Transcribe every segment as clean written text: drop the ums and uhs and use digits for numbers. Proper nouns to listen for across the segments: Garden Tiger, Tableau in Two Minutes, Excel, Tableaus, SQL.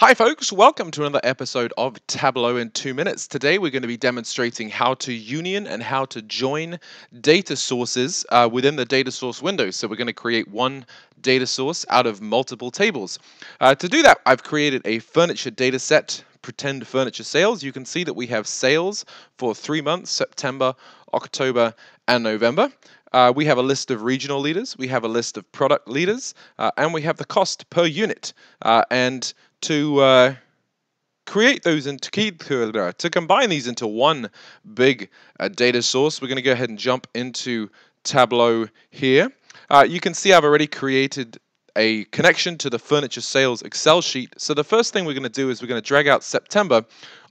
Hi folks, welcome to another episode of Tableau in 2 minutes. Today we're going to be demonstrating how to union and how to join data sources within the data source window. So we're going to create one data source out of multiple tables. To do that, I've created a furniture data set, pretend furniture sales. You can see that we have sales for 3 months, September, October, and November. We have a list of regional leaders, we have a list of product leaders, and we have the cost per unit. And to combine these into one big data source, we're going to go ahead and jump into Tableau here. You can see I've already created a connection to the furniture sales Excel sheet. So the first thing we're going to do is we're going to drag out September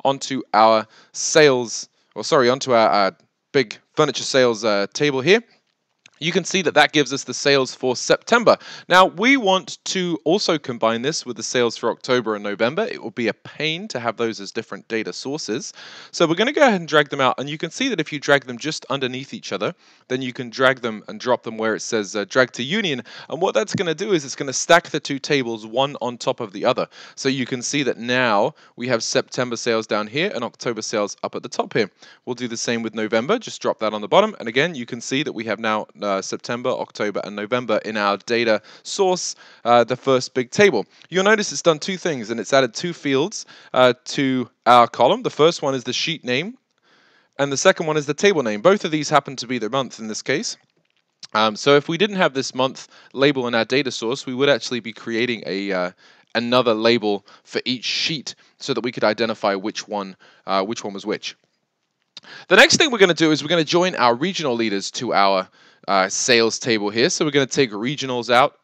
onto our big furniture sales table here. You can see that that gives us the sales for September. Now, we want to also combine this with the sales for October and November. It will be a pain to have those as different data sources. So we're going to go ahead and drag them out. And you can see that if you drag them just underneath each other, then you can drag them and drop them where it says drag to union. And what that's going to do is it's going to stack the two tables one on top of the other. So you can see that now we have September sales down here and October sales up at the top here. We'll do the same with November. Just drop that on the bottom. And again, you can see that we have now September, October, and November in our data source, the first big table. You'll notice it's done two things, and it's added two fields to our column. The first one is the sheet name, and the second one is the table name. Both of these happen to be the month in this case. So if we didn't have this month label in our data source, we would actually be creating a another label for each sheet so that we could identify which one was which. The next thing we're going to do is we're going to join our regional leaders to our sales table here. So we're going to take regionals out,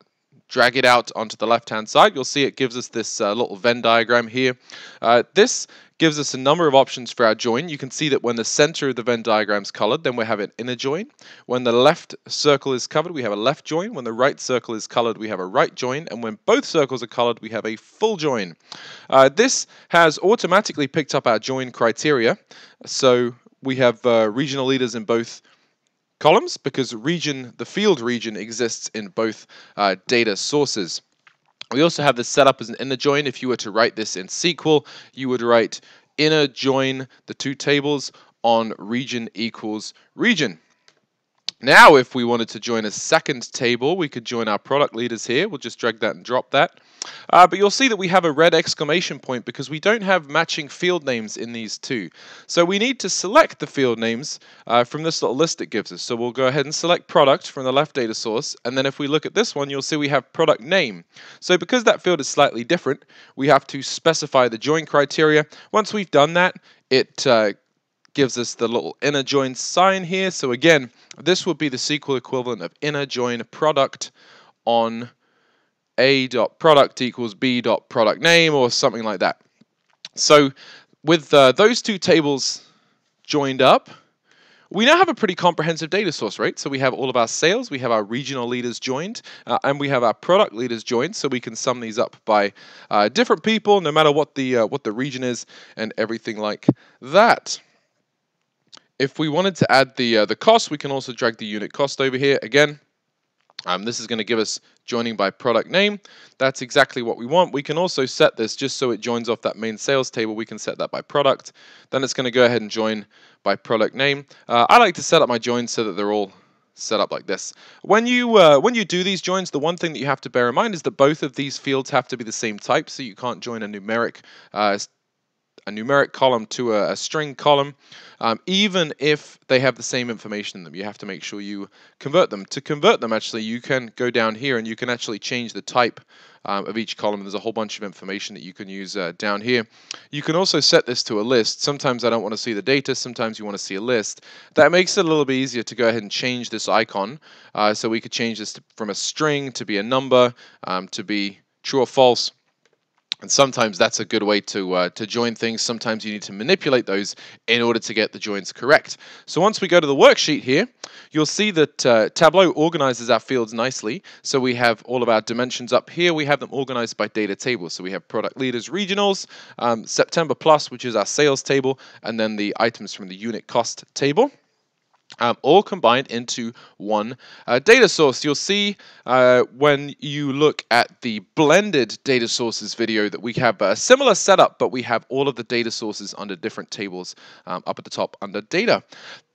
drag it out onto the left-hand side. You'll see it gives us this little Venn diagram here. This gives us a number of options for our join. You can see that when the center of the Venn diagram is colored, then we have an inner join. When the left circle is covered, we have a left join. When the right circle is colored, we have a right join. And when both circles are colored, we have a full join. This has automatically picked up our join criteria. So we have regional leaders in both columns because region, the field region, exists in both data sources. We also have this set up as an inner join. If you were to write this in SQL, you would write inner join the two tables on region equals region. Now, if we wanted to join a second table, we could join our product leaders here. We'll just drag that and drop that. But you'll see that we have a red exclamation point because we don't have matching field names in these two. So we need to select the field names from this little list it gives us. So we'll go ahead and select product from the left data source. And then if we look at this one, you'll see we have product name. So because that field is slightly different, we have to specify the join criteria. Once we've done that, it gives us the little inner join sign here. So again, this would be the SQL equivalent of inner join product on a.product equals b.product name or something like that. So with those two tables joined up, we now have a pretty comprehensive data source, right? So we have all of our sales, we have our regional leaders joined, and we have our product leaders joined, so we can sum these up by different people, no matter what the region is and everything like that. If we wanted to add the cost, we can also drag the unit cost over here. Again, this is going to give us joining by product name. That's exactly what we want. We can also set this just so it joins off that main sales table. We can set that by product. Then it's going to go ahead and join by product name. I like to set up my joins so that they're all set up like this. When you do these joins, the one thing that you have to bear in mind is that both of these fields have to be the same type, so you can't join a numeric column to a string column, even if they have the same information in them. You have to make sure you convert them. To convert them, actually, you can go down here and you can actually change the type of each column. There's a whole bunch of information that you can use down here. You can also set this to a list. Sometimes I don't want to see the data. Sometimes you want to see a list. That makes it a little bit easier to go ahead and change this icon. So we could change this from a string to be a number, to be true or false. And sometimes that's a good way to join things. Sometimes you need to manipulate those in order to get the joins correct. So once we go to the worksheet here, you'll see that Tableau organizes our fields nicely. So we have all of our dimensions up here. We have them organized by data tables. So we have product leaders, regionals, September plus, which is our sales table, and then the items from the unit cost table. all combined into one data source. You'll see when you look at the blended data sources video that we have a similar setup, but we have all of the data sources under different tables up at the top under data.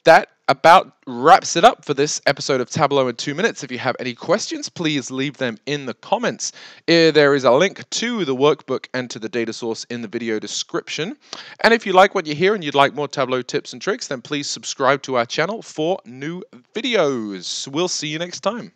That about wraps it up for this episode of Tableau in 2 minutes. If you have any questions, please leave them in the comments. There is a link to the workbook and to the data source in the video description. And if you like what you hear and you'd like more Tableau tips and tricks, then please subscribe to our channel for new videos. We'll see you next time.